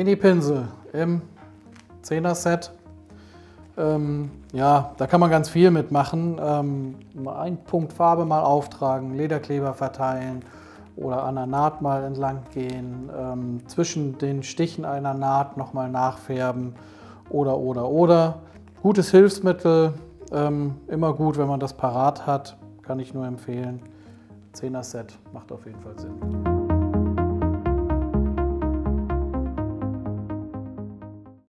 Mini-Pinsel im 10er-Set. Ja, da kann man ganz viel mitmachen. Ein Punkt Farbe mal auftragen, Lederkleber verteilen oder an der Naht mal entlang gehen, zwischen den Stichen einer Naht nochmal nachfärben oder. Gutes Hilfsmittel, immer gut, wenn man das parat hat, kann ich nur empfehlen. 10er-Set macht auf jeden Fall Sinn.